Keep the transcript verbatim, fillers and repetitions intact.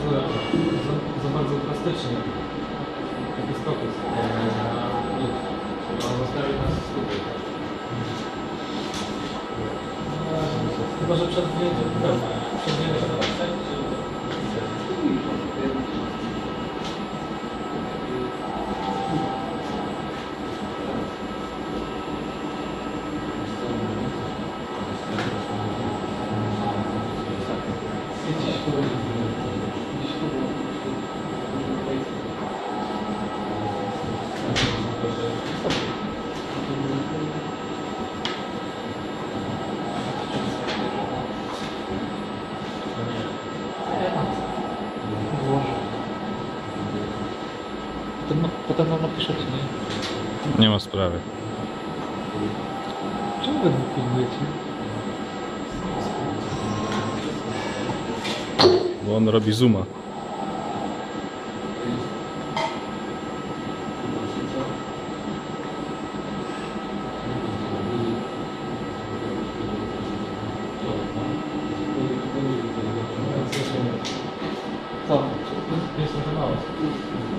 się za, za, za bardzo drastycznie. Taki skoki są na zostawił nas z góry. Chyba, że przed wjedziemy się na wstępie. Potem mam napiszecie, nie? Nie ma sprawy. Czemu wy mnie pilnujecie? Bo on robi zooma. Co? Jestem za mało.